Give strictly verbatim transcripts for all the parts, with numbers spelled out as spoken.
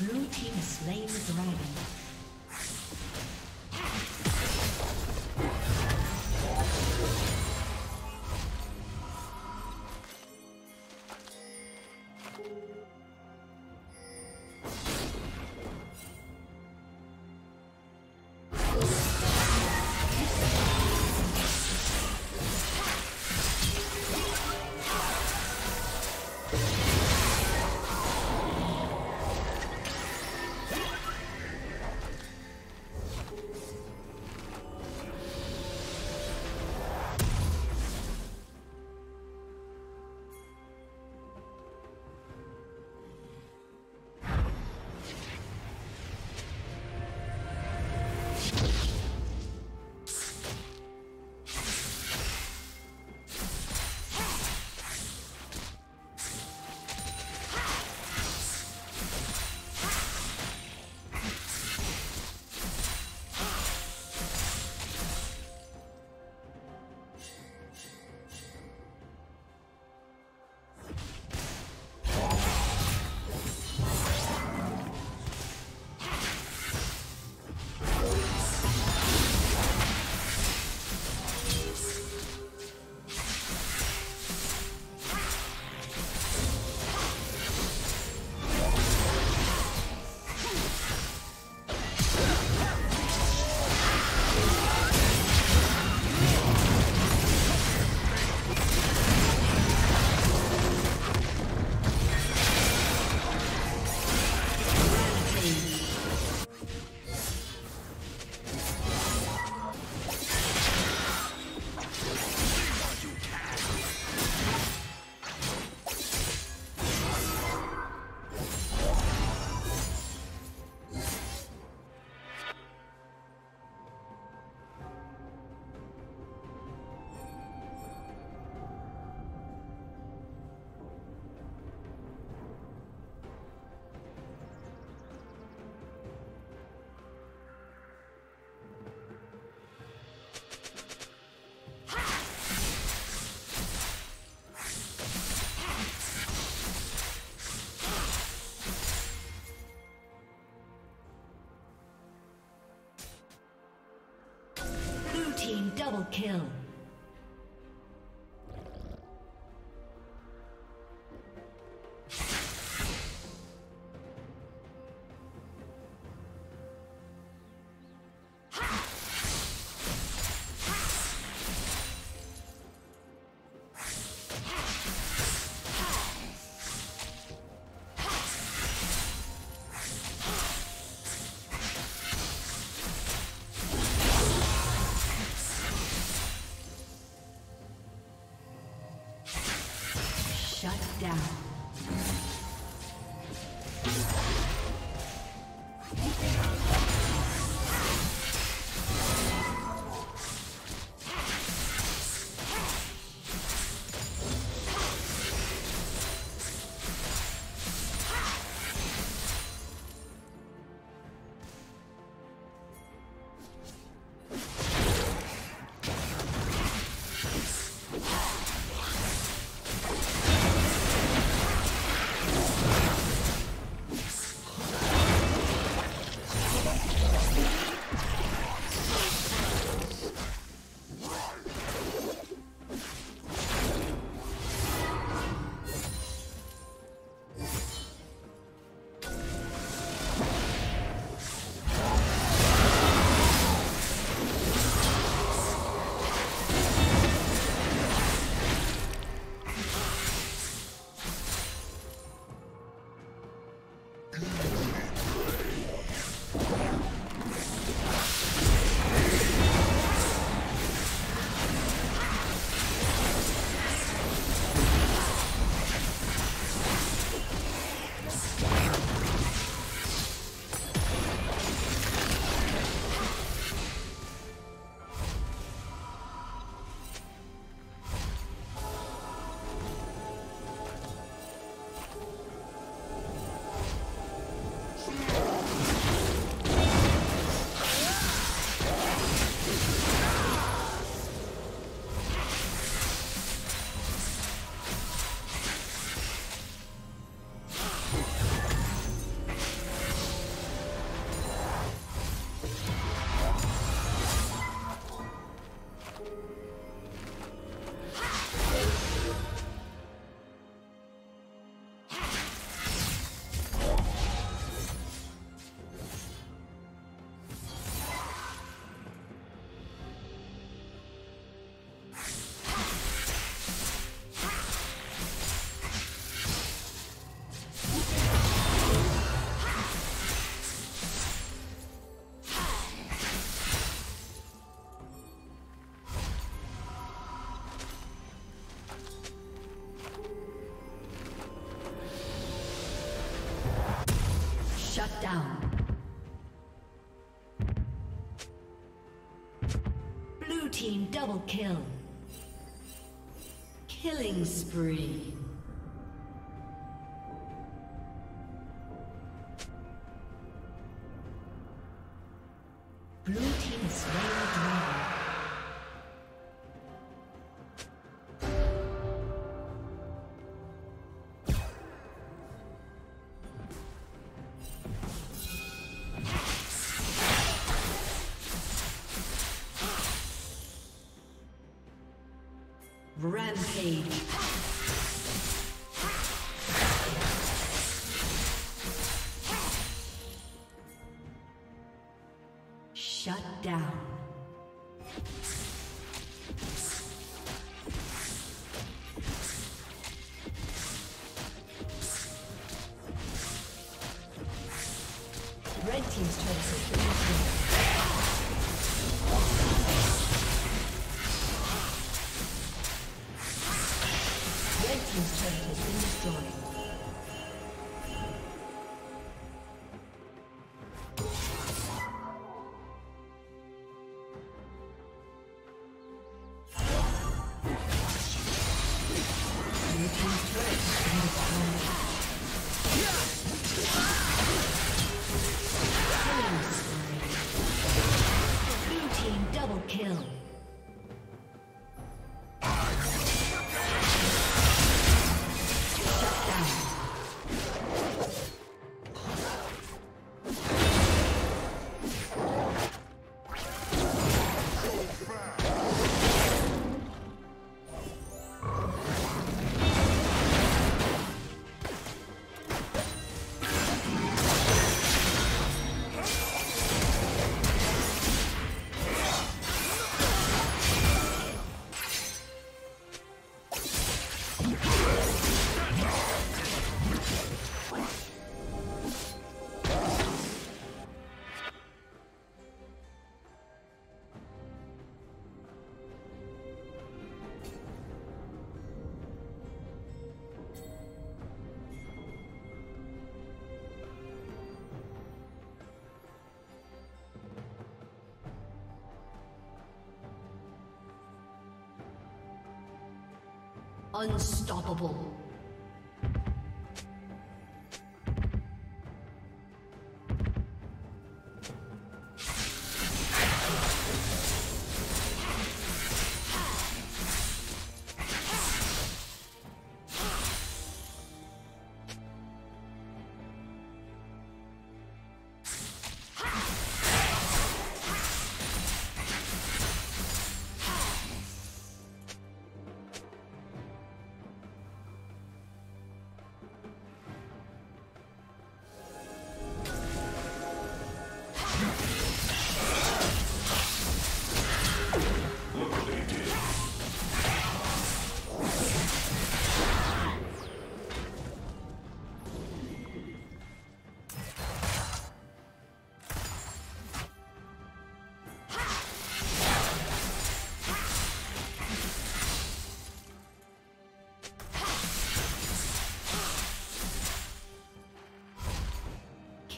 Blue team slain the dragon. Double kill. Shut down. Blue team double kill. Killing spree. Blue team is very drawn. Shut down. Red team's turret has been destroyed. Red team's turret has been destroyed. Unstoppable.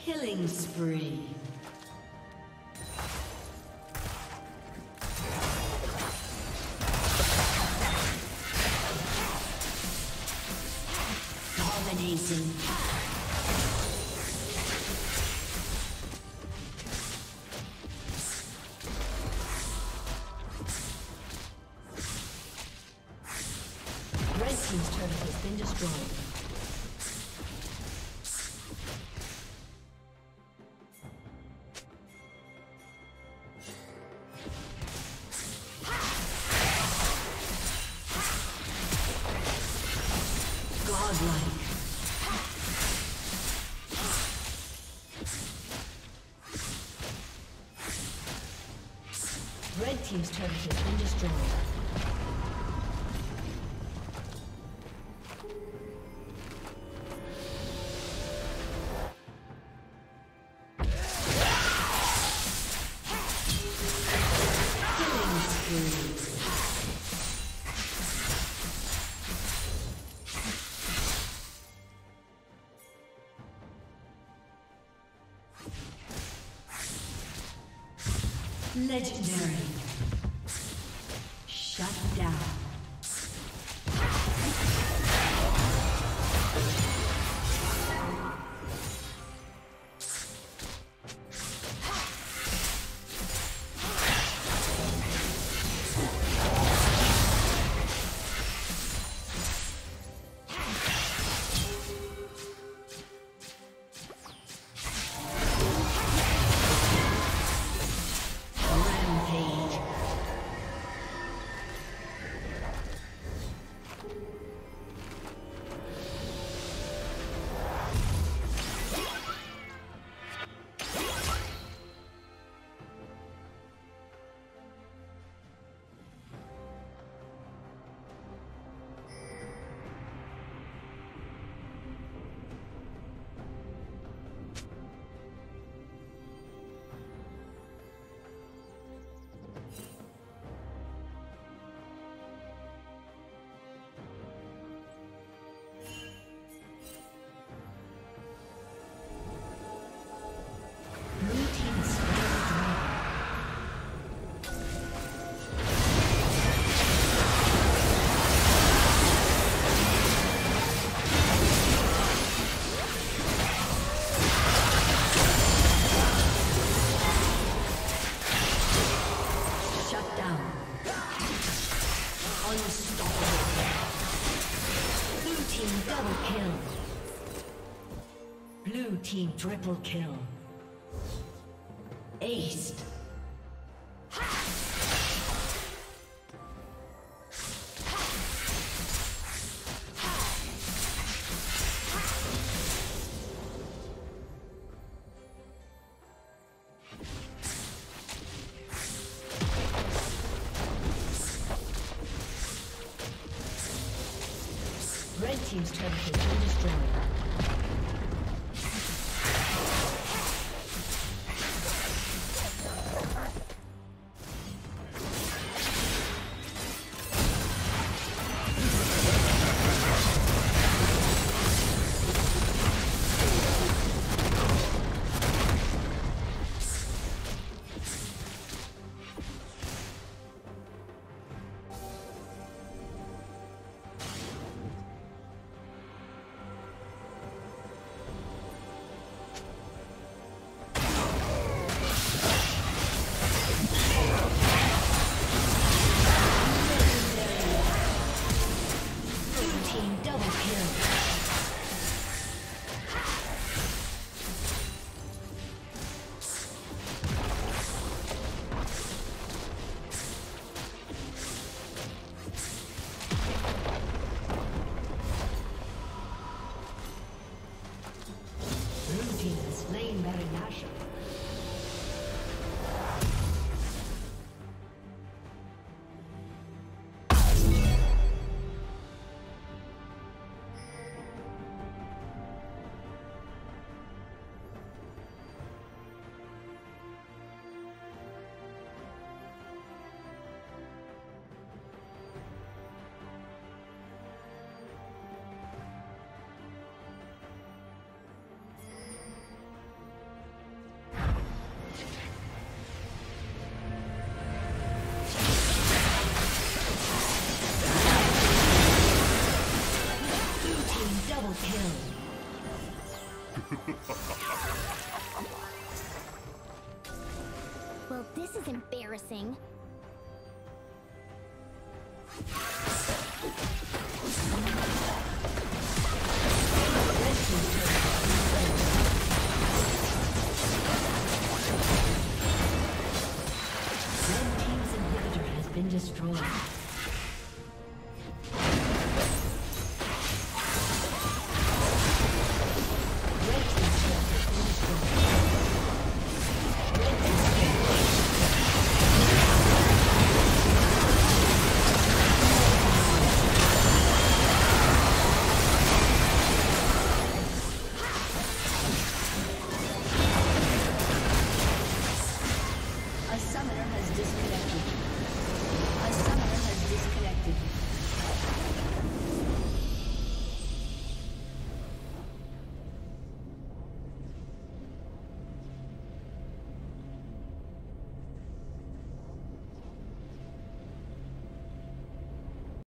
Killing spree. Dominating. Red team's turret has been destroyed. Legendary. Shut down. Team triple kill. Ace. Red team's turret has been destroyed. compassion. Well, this is embarrassing. Red team's inhibitor has been destroyed. A summoner has disconnected. A summoner has disconnected.